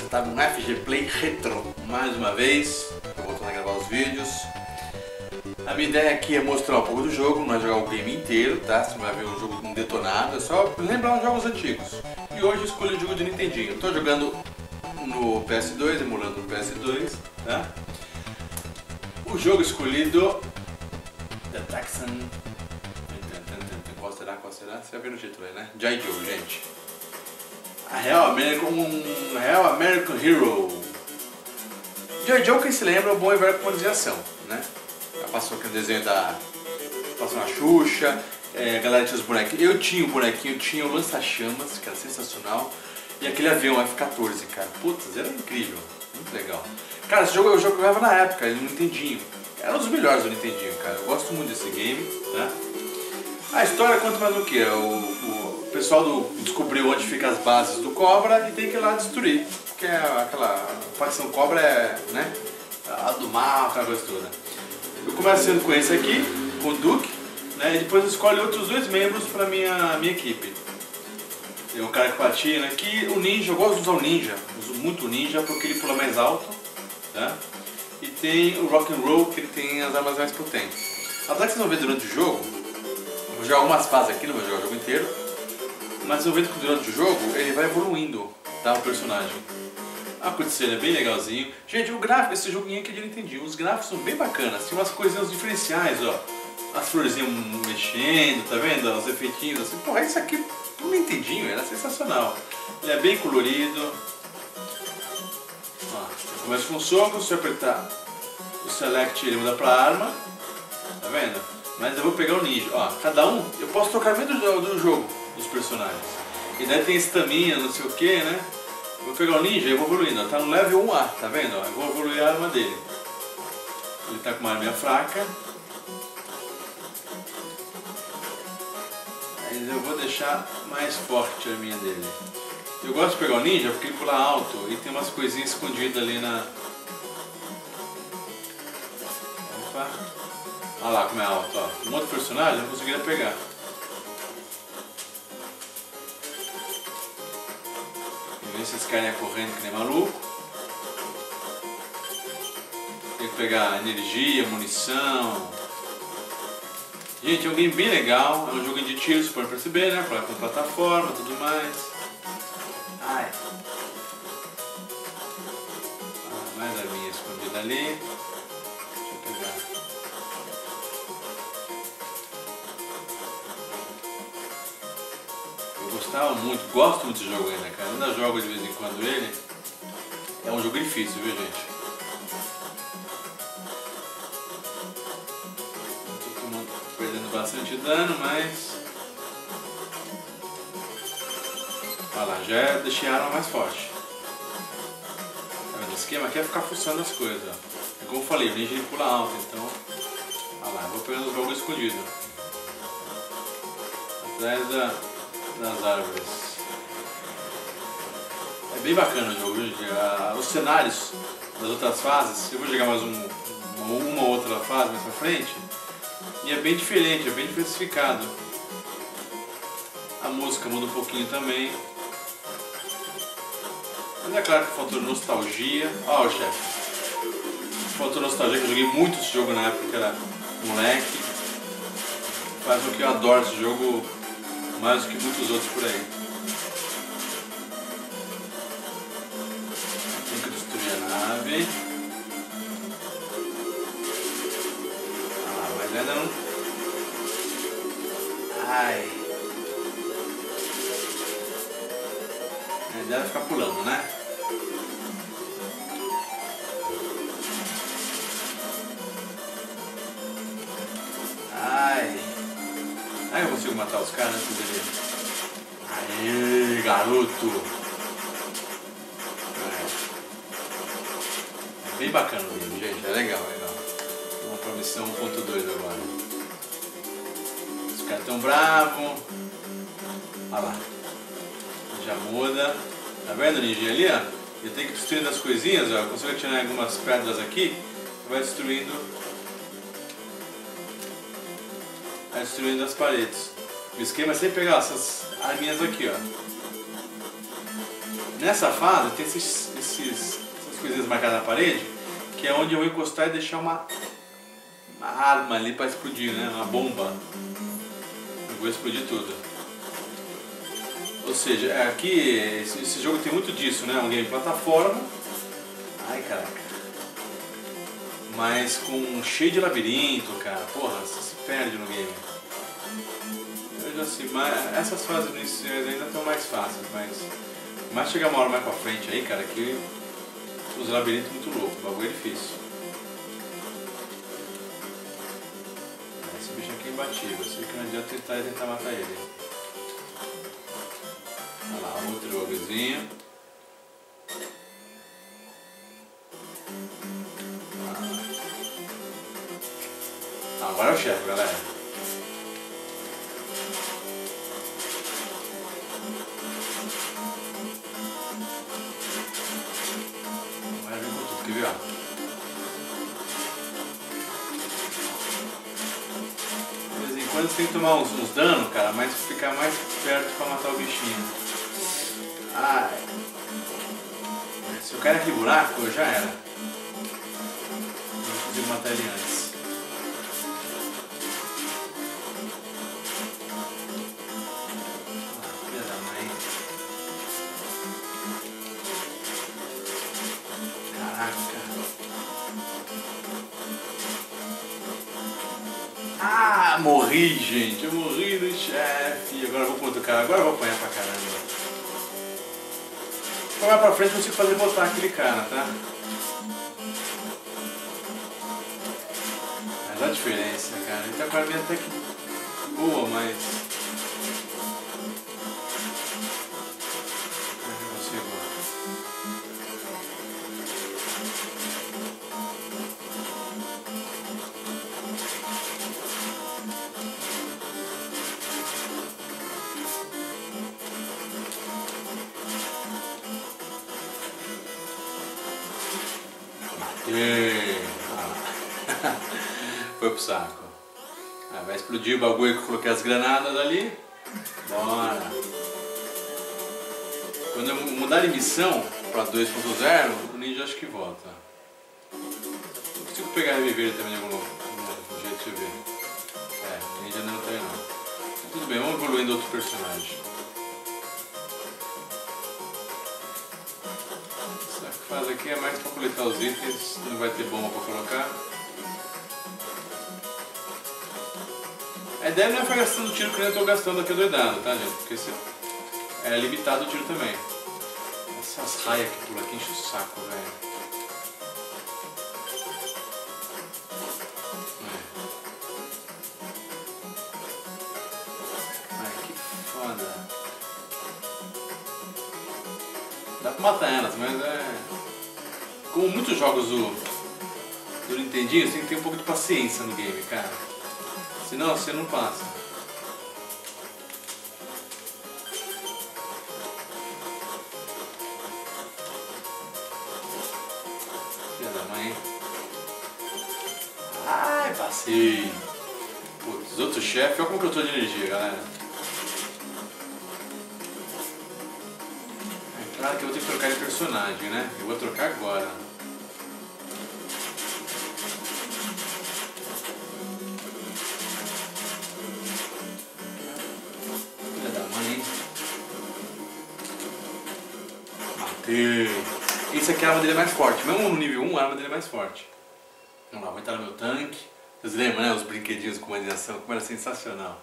você tá no FGplay Retrô. Mais uma vez, eu voltando a gravar os vídeos. A minha ideia aqui é mostrar um pouco do jogo, não é jogar o game inteiro, tá? Você não vai ver um jogo com detonado, é só lembrar uns jogos antigos. E hoje eu escolhi o jogo de Nintendinho. Eu tô jogando no PS2, emulando no PS2, tá? O jogo escolhido... The Texan... Qual será? Você vai ver no título aí, né? G.I. Joe, gente. Real American Hero. G.I. Joe, quem se lembra, é um bom e velho com de ação, né? Já passou aquele desenho da... Passou na Xuxa, a galera tinha os bonequinhos. Eu tinha um bonequinho, tinha o lança-chamas, que era sensacional. E aquele avião F-14, cara. Putz, era incrível. Muito legal. Cara, esse jogo eu jogava na época, no Nintendinho. Era um dos melhores do Nintendinho, cara. Eu gosto muito desse game, tá? A história conta mais o que? O pessoal descobriu onde ficam as bases do Cobra e tem que ir lá destruir. Porque aquela facção Cobra é, né? A do mal, aquela coisa toda. Eu começo sendo com esse aqui, com o Duke, né? E depois eu escolho outros dois membros para minha equipe. Tem um cara que patina aqui, o ninja, eu gosto de usar o ninja. Uso muito o ninja porque ele pula mais alto, tá? E tem o Rock 'n Roll, que ele tem as armas mais potentes. Apesar que vocês vão ver durante o jogo, vou jogar algumas fases aqui, não vou jogar o jogo inteiro. Mas eu vejo que durante o jogo ele vai evoluindo, tá? O personagem. A cutscene é bem legalzinho. Gente, o gráfico, esse joguinho aqui eu não entendi. Os gráficos são bem bacanas, tem umas coisinhas diferenciais, ó. As florzinhas mexendo, tá vendo? Os efeitinhos assim. Porra, isso aqui não entendi, era sensacional. Ele é bem colorido. Ó, começa com um soco, se eu apertar o select ele muda pra arma. Tá vendo? Mas eu vou pegar o ninja, ó, cada um, eu posso trocar meio do jogo, dos personagens. E daí tem estaminha, não sei o que, né? Eu vou pegar o ninja e eu vou evoluindo, ó, tá no level 1A, tá vendo? Ó, eu vou evoluir a arma dele. Ele tá com uma arminha fraca. Aí eu vou deixar mais forte a arminha dele. Eu gosto de pegar o ninja porque ele pula alto e tem umas coisinhas escondidas ali na... Opa! Olha lá como é alto, ó. Um outro personagem eu conseguiria pegar. E ver se esse carinha correndo que nem maluco. Tem que pegar energia, munição. Gente, é um game bem legal. É um jogo de tiro, você pode perceber, né? Pra plataforma e tudo mais. Ai. Ah, mais a minha escondida ali. Deixa eu pegar. Gostava muito, gosto muito desse jogo ainda, cara. Eu ainda jogo de vez em quando ele. É um jogo difícil, viu, gente? Tô perdendo bastante dano, mas... Olha lá, já deixei a arma mais forte. O esquema aqui é ficar fuçando as coisas, ó. Como eu falei, o ninja pula alto, então... Olha lá, eu vou pegando o jogo escondido. Atrás das árvores. É bem bacana o jogo, os cenários das outras fases, eu vou jogar mais uma ou outra fase mais pra frente, e é bem diferente, é bem diversificado. A música muda um pouquinho também, mas é claro que faltou nostalgia. Ó, o chefe, faltou nostalgia, que eu joguei muito esse jogo na época que era moleque, faz com que eu adoro esse jogo mais do que muitos outros por aí. Tem que destruir a nave. Ah, mas ainda não. Ai. A ideia é ficar pulando, né? Ai. Aí eu consigo matar os caras antes dele. Aê, garoto! É bem bacana o vídeo, gente. É legal, legal. Vamos pra missão 1.2 agora. Os caras tão bravos. Olha lá. Já muda. Tá vendo o ninja ali, ó? Eu tenho que destruir as coisinhas, ó. Eu consigo atirar algumas pedras aqui. Vai destruindo. Destruindo as paredes. O esquema é sempre pegar essas arminhas aqui, ó. Nessa fase tem essas coisinhas marcadas na parede, que é onde eu vou encostar e deixar uma arma ali pra explodir, né? Uma bomba. Eu vou explodir tudo. Ou seja, aqui esse jogo tem muito disso, né? Um game de plataforma. Ai, caraca. Mas com cheio de labirinto, cara. Porra, você se perde no game. Veja assim, mas essas fases iniciais ainda estão mais fáceis, mas chegar uma hora mais pra frente aí, cara, que os labirintos muito loucos, o bagulho é difícil. Esse bicho aqui é imbatível, eu sei que não adianta tentar matar ele. Olha lá, outro jogozinho. Agora é o chefe, galera. Agora eu vou tudo, quer ver? De vez em quando você tem que tomar uns danos, cara, mas ficar mais perto pra matar o bichinho. Ai. Se eu cair naquele buraco, eu já era. Não consigo matar ele antes. Ah, morri, gente. Eu morri do chefe. Agora eu vou contra o cara. Agora eu vou apanhar pra caramba. Pra lá pra frente eu consigo fazer botar aquele cara, tá? Mas olha a diferença, cara. Ele tá com a minha até que boa, mas... eu consigo. Foi pro saco. Aí vai explodir o bagulho que eu coloquei as granadas ali. Bora. Quando eu mudar de missão pra 2.0, o ninja acho que volta. Eu consigo pegar e reviver também de algum jeito, deixa eu ver. É, o ninja não tá aí não. Mas tudo bem, vamos evoluindo outro personagem. Essa fase aqui é mais pra coletar os itens, não vai ter bomba pra colocar. A ideia não é ficar gastando tiro que eu estou gastando aqui doidado, tá, gente? Porque é limitado o tiro também. Essas raias que pulam aqui enche o saco, velho. Ai, que foda. Dá pra matar elas, mas é... Como muitos jogos do Nintendinho, você tem que ter um pouco de paciência no game, cara. Senão você não passa. Filha da mãe. Ai, passei. Putz, outro chefe, olha como que eu tô de energia, galera. É claro que eu vou ter que trocar de personagem, né? Eu vou trocar agora. Esse aqui a arma dele é mais forte, mesmo no nível 1 a arma dele é mais forte. Vamos lá, vou entrar no meu tanque. Vocês lembram, né? Os brinquedinhos com comando de ação, como era sensacional.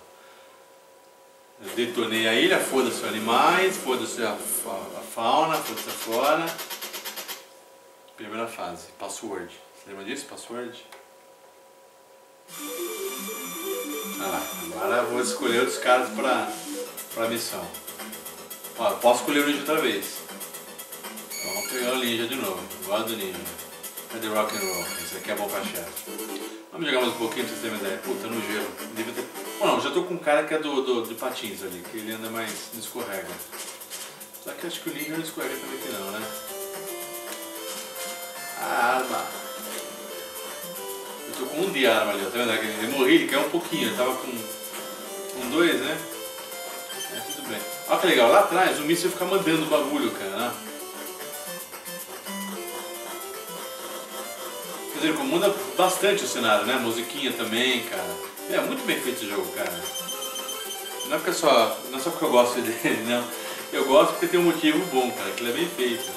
Eu detonei a ilha, foda-se os animais, foda-se a fauna, foda-se a flora. Primeira fase, password. Você lembra disso? Password? Ah, agora eu vou escolher outros caras pra missão. Ó, eu posso escolher o ninja outra vez. Vamos pegar o ninja de novo, gosto do ninja. Cadê Rock 'n Roll? Esse aqui é bom pra chefe. Vamos jogar mais um pouquinho pra vocês terem uma ideia. Puta, no gelo. Devia ter... Bom, não, já tô com um cara que é do patins ali, que ele anda mais, não escorrega. Só que eu acho que o ninja não escorrega também que não, né? A arma. Eu tô com um de arma ali, ó, tá vendo? Eu morri, ele caiu um pouquinho, eu tava com dois, né? É, tudo bem. Olha que legal, lá atrás o míssil fica mandando o bagulho, cara. Quer dizer, muda bastante o cenário, né? A musiquinha também, cara. É muito bem feito esse jogo, cara. Não é, porque só, não é só porque eu gosto dele, não. Eu gosto porque tem um motivo bom, cara, que ele é bem feito.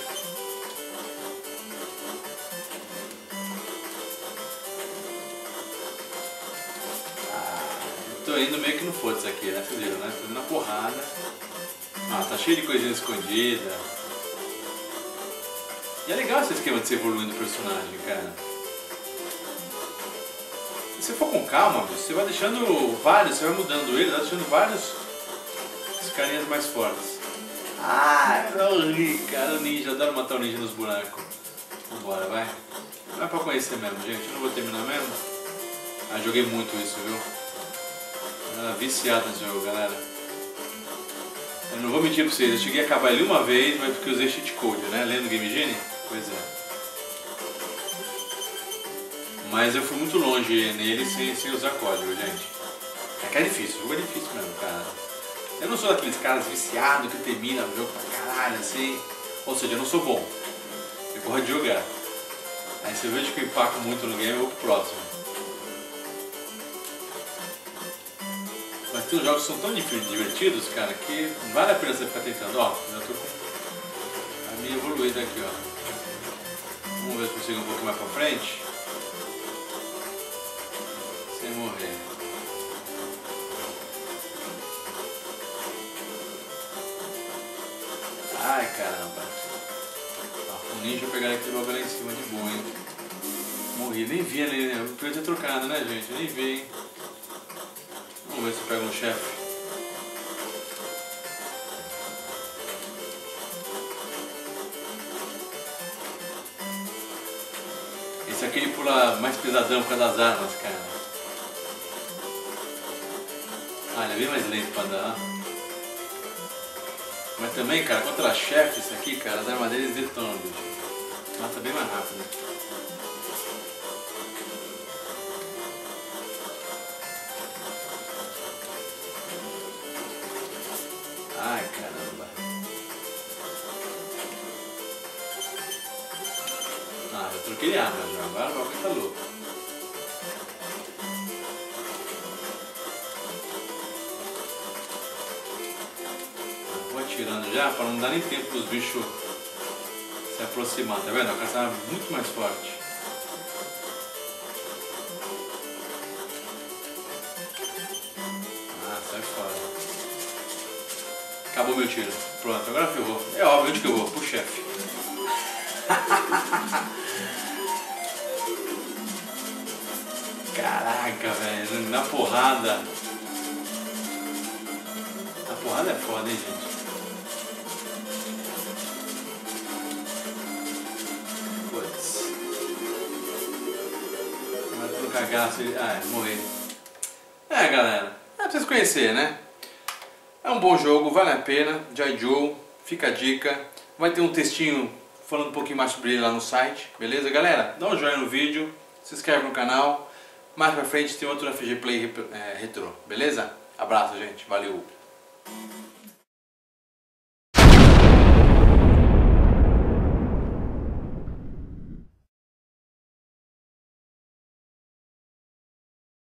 Tô indo meio que no foda-se aqui, né? Vocês viram, né? Tô indo na porrada. Ah, tá cheio de coisinha escondida. E é legal esse esquema de ser evoluindo o personagem, cara. E se for com calma, você vai deixando vários, você vai mudando ele, vai deixando vários os carinhas mais fortes. Ah, cara, o ninja, adoro matar o ninja nos buracos. Vambora, vai. Não é pra conhecer mesmo, gente, eu não vou terminar mesmo. Ah, joguei muito isso, viu? Viciado nesse jogo, galera. Eu não vou mentir pra vocês, eu cheguei a acabar ele uma vez, mas porque usei cheat code, né? Lendo Game Genie? Pois é. Mas eu fui muito longe nele sem usar código, gente. É que é difícil, o jogo é difícil mesmo, cara. Eu não sou daqueles caras viciados que termina o jogo pra caralho, assim. Ou seja, eu não sou bom. Eu gosto de jogar. Aí se eu vejo que eu empaco muito no game, eu vou pro próximo. Mas tem uns jogos que são tão divertidos, cara, que não vale a pena você ficar tentando. Ó, já tô com a minha evoluída aqui, ó. Vamos ver se consigo um pouco mais pra frente. Sem morrer. Ai, caramba. Ó, o ninja pegaram aquele logo lá em cima de boa, hein. Morri, nem vi ali, né? Eu podia ter trocado, né, gente? Nem vi, hein. Vamos ver se pega um chefe. Esse aqui ele pula mais pesadão por causa das armas, cara. Ah, ele é bem mais lento pra dar. Mas também, cara, contra chefe isso aqui, cara, as armas deles detonam, bicho. Mata bem mais rápido. Ai, caramba. Ah, eu troquei a arma já, agora o bagulho tá louco. Vou atirando já pra não dar nem tempo pros bichos se aproximar, tá vendo? A caça é muito mais forte. Ah, sai fora. Acabou meu tiro. Pronto, agora ferrou. É óbvio onde que eu vou, pro chefe. Caraca, velho, na porrada. A porrada é foda, hein, gente. Putz. Mas pro cagaço ele... Ah, morri. É, galera, é pra vocês conhecerem, né? É um bom jogo, vale a pena, G.I. Joe, fica a dica. Vai ter um textinho falando um pouquinho mais sobre ele lá no site, beleza? Galera, dá um joinha no vídeo, se inscreve no canal. Mais pra frente tem outro FGplay Retrô, beleza? Abraço, gente, valeu!